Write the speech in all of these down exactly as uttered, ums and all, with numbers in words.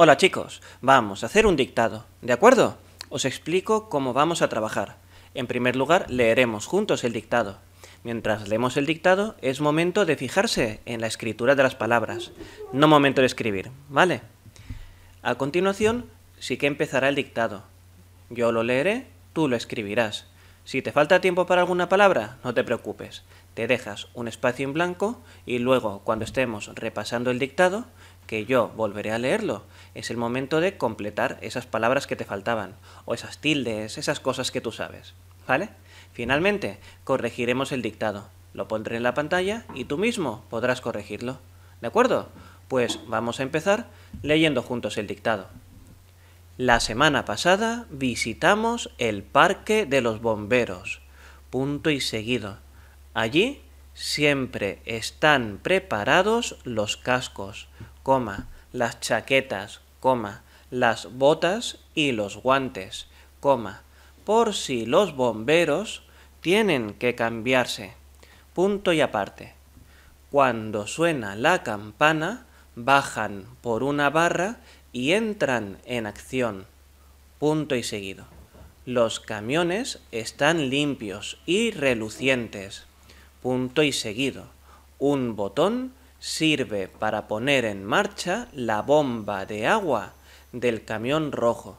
Hola chicos, vamos a hacer un dictado, ¿de acuerdo? Os explico cómo vamos a trabajar. En primer lugar, leeremos juntos el dictado. Mientras leemos el dictado, es momento de fijarse en la escritura de las palabras, no momento de escribir, ¿vale? A continuación, sí que empezará el dictado. Yo lo leeré, tú lo escribirás. Si te falta tiempo para alguna palabra, no te preocupes. Te dejas un espacio en blanco y luego, cuando estemos repasando el dictado, que yo volveré a leerlo, es el momento de completar esas palabras que te faltaban, o esas tildes, esas cosas que tú sabes, ¿vale? Finalmente, corregiremos el dictado. Lo pondré en la pantalla y tú mismo podrás corregirlo, ¿de acuerdo? Pues vamos a empezar leyendo juntos el dictado. La semana pasada visitamos el Parque de los Bomberos, punto y seguido. Allí siempre están preparados los cascos, coma, las chaquetas, coma, las botas y los guantes, coma, por si los bomberos tienen que cambiarse, punto y aparte. Cuando suena la campana, bajan por una barra y entran en acción, punto y seguido. Los camiones están limpios y relucientes, punto y seguido. Un botón sirve para poner en marcha la bomba de agua del camión rojo,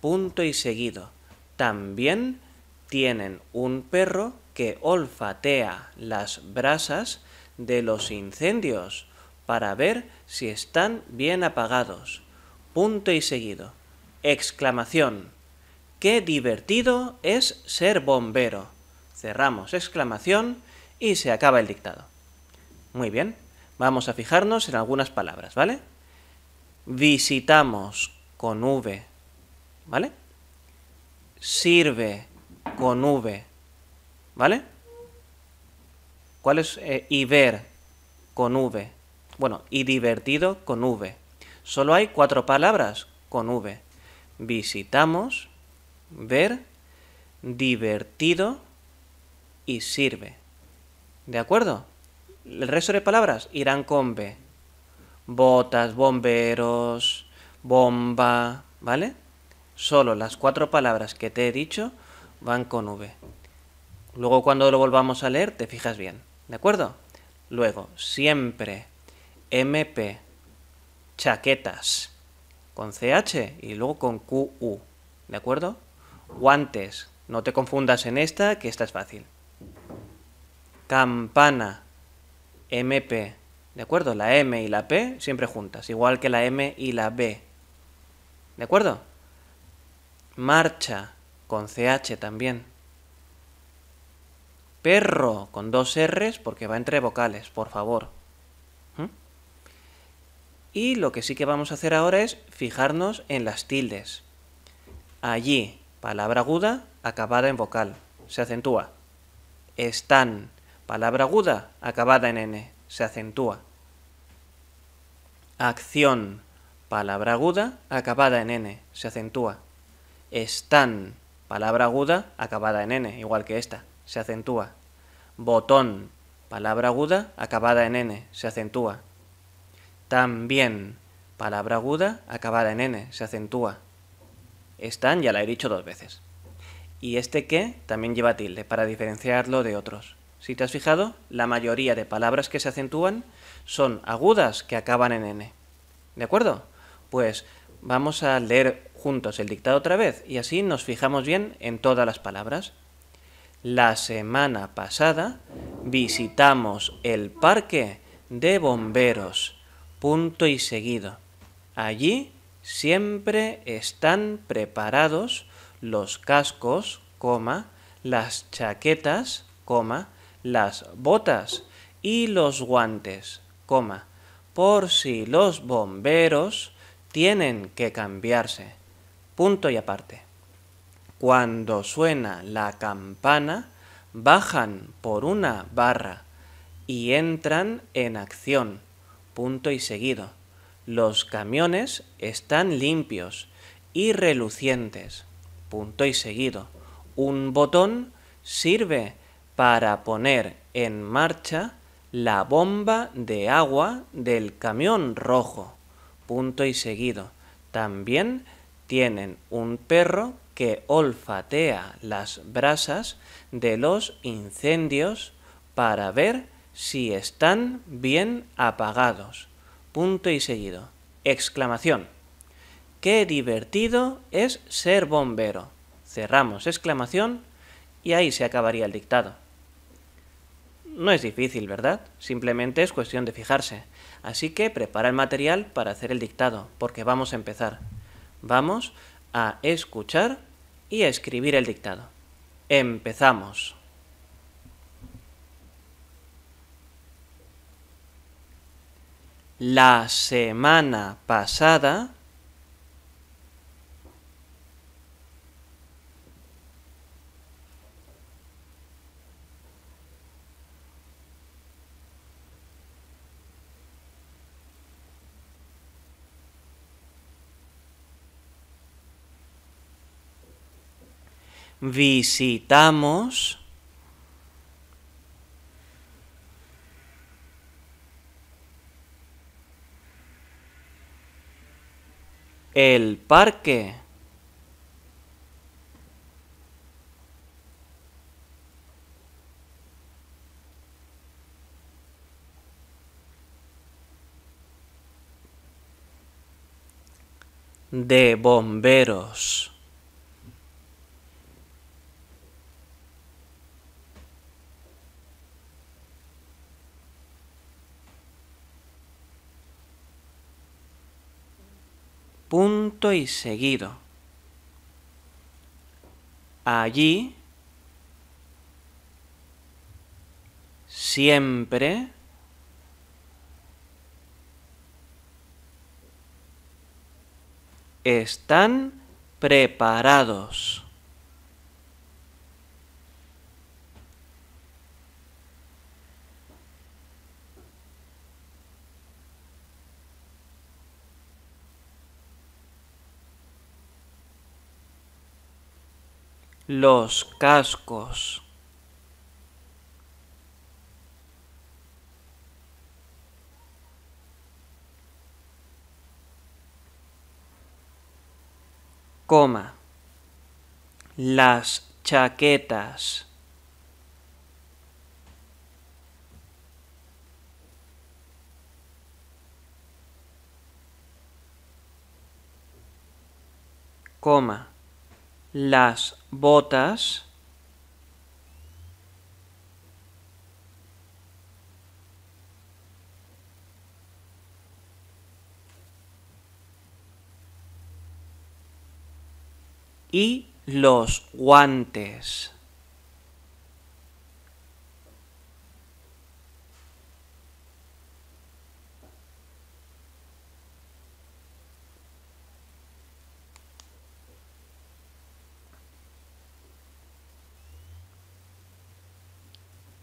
punto y seguido. También tienen un perro que olfatea las brasas de los incendios para ver si están bien apagados, punto y seguido. Exclamación. ¡Qué divertido es ser bombero! Cerramos exclamación y se acaba el dictado. Muy bien, vamos a fijarnos en algunas palabras, ¿vale? Visitamos con V, ¿vale? Sirve con V, ¿vale? ¿Cuál es? Eh, y ver con V. Bueno, y divertido con V. Solo hay cuatro palabras con V. Visitamos, ver, divertido y sirve. ¿De acuerdo? El resto de palabras irán con B. Botas, bomberos, bomba, ¿vale? Solo las cuatro palabras que te he dicho van con V. Luego cuando lo volvamos a leer te fijas bien, ¿de acuerdo? Luego, siempre, M P, chaquetas, con C H y luego con Q U, ¿de acuerdo? Guantes, no te confundas en esta, que esta es fácil. Campana, M P, ¿de acuerdo? La M y la P siempre juntas, igual que la M y la B, ¿de acuerdo? Marcha, con C H también. Perro, con dos R's, porque va entre vocales, por favor. ¿Mm? Y lo que sí que vamos a hacer ahora es fijarnos en las tildes. Allí, palabra aguda, acabada en vocal, se acentúa. Están, palabra aguda, acabada en N, se acentúa. Acción, palabra aguda, acabada en N, se acentúa. Están, palabra aguda, acabada en N, igual que esta, se acentúa. Botón, palabra aguda, acabada en N, se acentúa. También, palabra aguda, acabada en N, se acentúa. Están, ya la he dicho dos veces. Y este que también lleva tilde, para diferenciarlo de otros. Si te has fijado, la mayoría de palabras que se acentúan son agudas que acaban en N. ¿De acuerdo? Pues vamos a leer juntos el dictado otra vez y así nos fijamos bien en todas las palabras. La semana pasada visitamos el parque de bomberos, punto y seguido. Allí siempre están preparados los cascos, coma, las chaquetas, coma, las botas y los guantes, coma, por si los bomberos tienen que cambiarse, punto y aparte. Cuando suena la campana, bajan por una barra y entran en acción, punto y seguido. Los camiones están limpios y relucientes, punto y seguido. Un botón sirve para poner en marcha la bomba de agua del camión rojo, punto y seguido. También tienen un perro que olfatea las brasas de los incendios para ver si están bien apagados. Punto y seguido. Exclamación. ¡Qué divertido es ser bombero! Cerramos exclamación y ahí se acabaría el dictado. No es difícil, ¿verdad? Simplemente es cuestión de fijarse. Así que prepara el material para hacer el dictado, porque vamos a empezar. Vamos a escuchar y a escribir el dictado. ¡Empezamos! La semana pasada visitamos el parque. De bomberos. Punto y seguido. Allí siempre están preparados. Los cascos. Coma. Las chaquetas. Coma. Las botas y los guantes.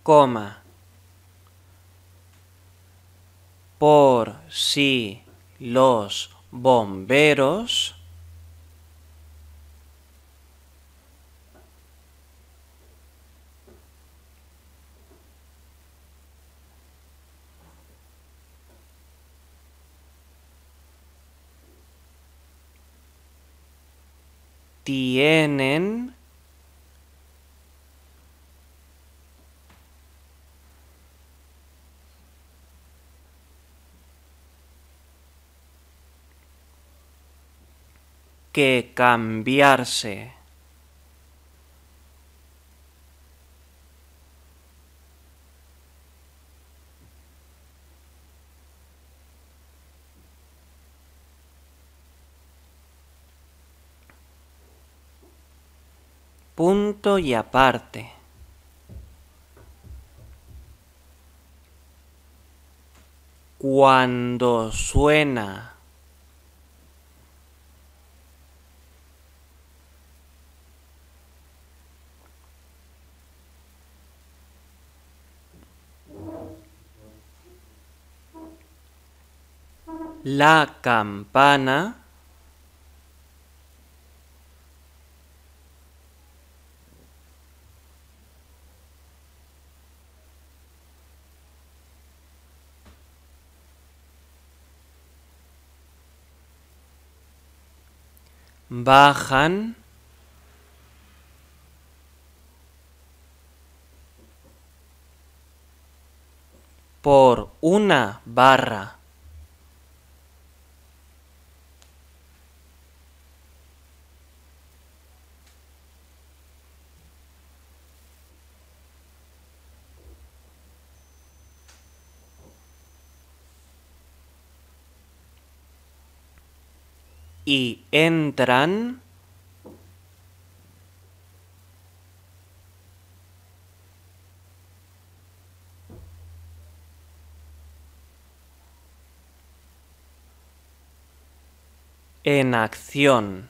Coma. Por si los bomberos tienen que cambiarse. Punto y aparte. Cuando suena la campana, bajan, por una barra. Y entran en acción.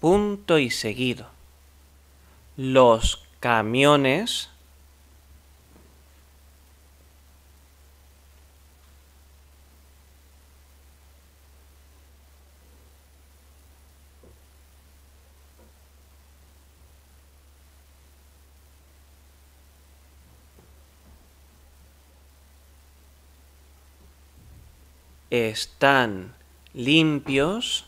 Punto y seguido. Los camiones están limpios.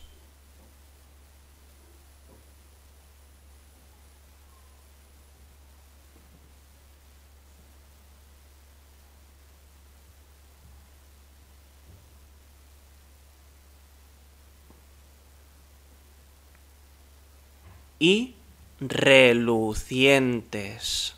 Y relucientes.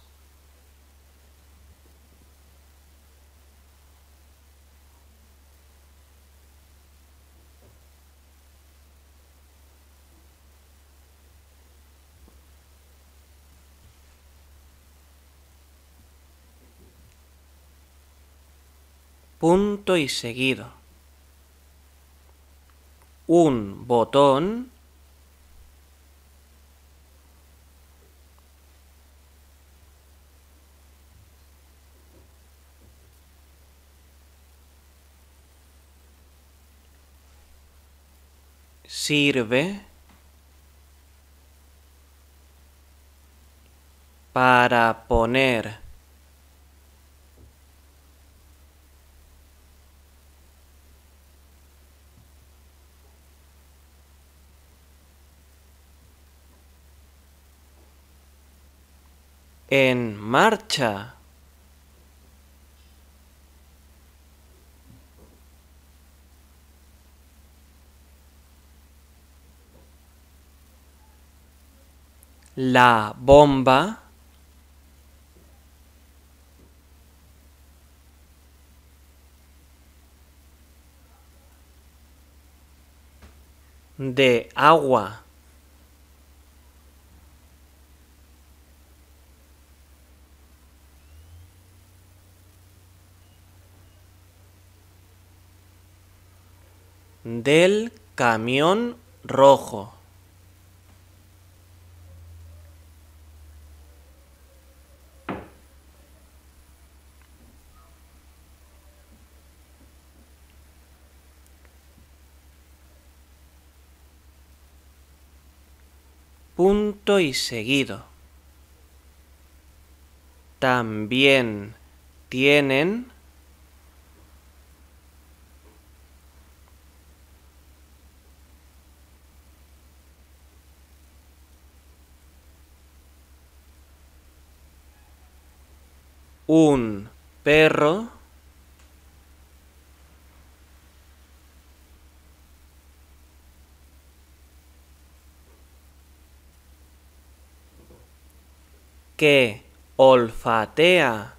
Punto y seguido. Un botón sirve para poner en marcha. La bomba de agua del camión rojo. Punto y seguido. También tienen un perro que olfatea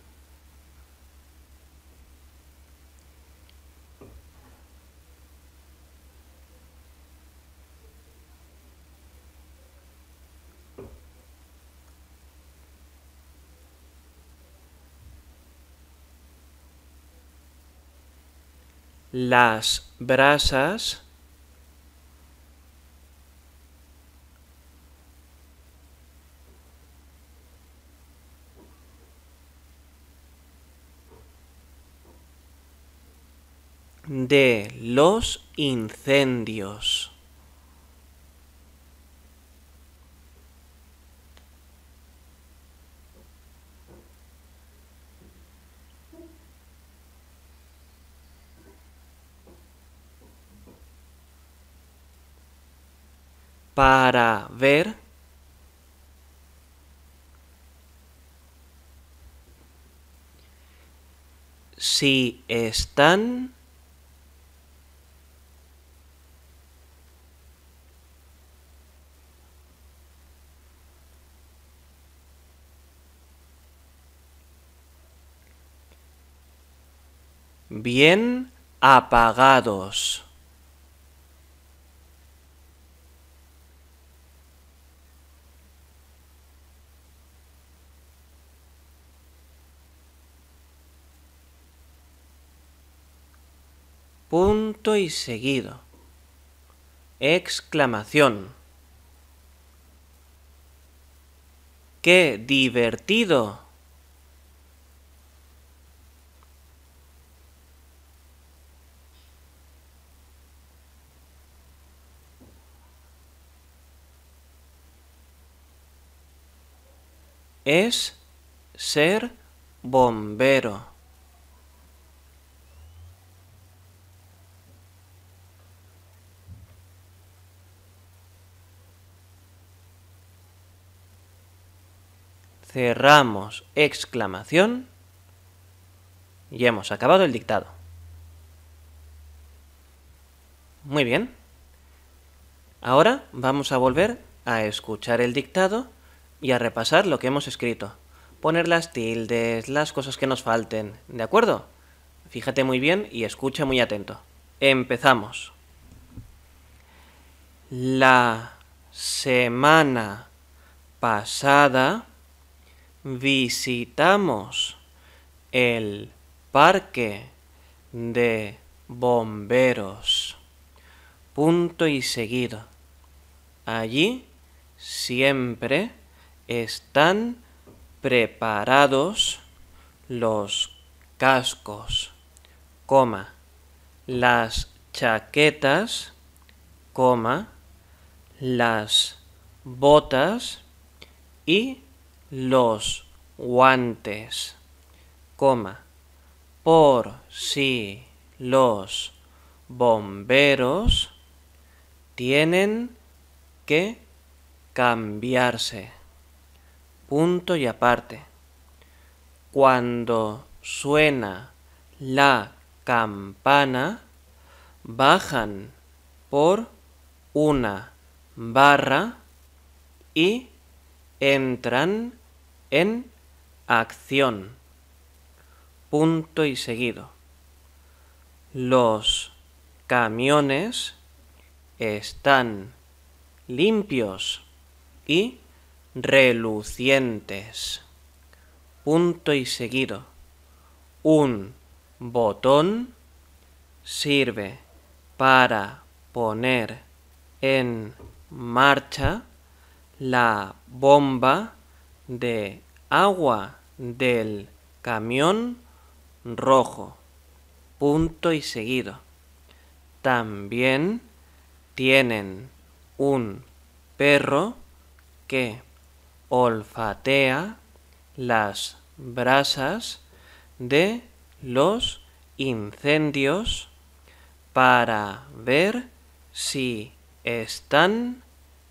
las brasas de los incendios. para ver, si están bien apagados. Punto y seguido. Exclamación. ¡Qué divertido! Es ser bombero. Cerramos exclamación y hemos acabado el dictado. Muy bien. Ahora vamos a volver a escuchar el dictado y a repasar lo que hemos escrito. Poner las tildes, las cosas que nos falten, ¿de acuerdo? Fíjate muy bien y escucha muy atento. Empezamos. La semana pasada visitamos el parque de bomberos. Punto y seguido. Allí siempre están preparados los cascos, coma, las chaquetas, coma, las botas y los guantes, coma, por si los bomberos tienen que cambiarse. Punto y aparte. Cuando suena la campana, bajan por una barra y entran en acción. Punto y seguido. Los camiones están limpios y relucientes. Punto y seguido. Un botón sirve para poner en marcha la bomba de agua del camión rojo. Punto y seguido. También tienen un perro que olfatea las brasas de los incendios para ver si están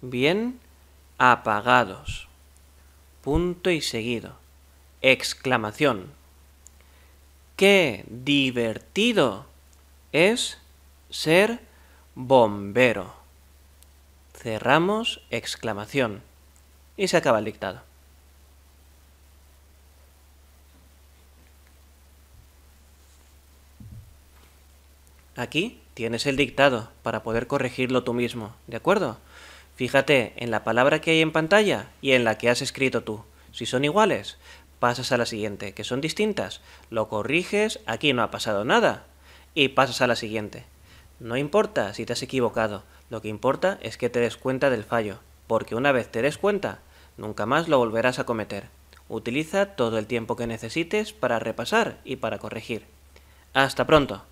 bien apagados. Punto y seguido. Exclamación. ¡Qué divertido es ser bombero! Cerramos exclamación. Y se acaba el dictado. Aquí tienes el dictado para poder corregirlo tú mismo, ¿de acuerdo? Fíjate en la palabra que hay en pantalla y en la que has escrito tú. Si son iguales, pasas a la siguiente, que son distintas. Lo corriges, aquí no ha pasado nada, y pasas a la siguiente. No importa si te has equivocado, lo que importa es que te des cuenta del fallo, porque una vez te des cuenta, nunca más lo volverás a cometer. Utiliza todo el tiempo que necesites para repasar y para corregir. ¡Hasta pronto!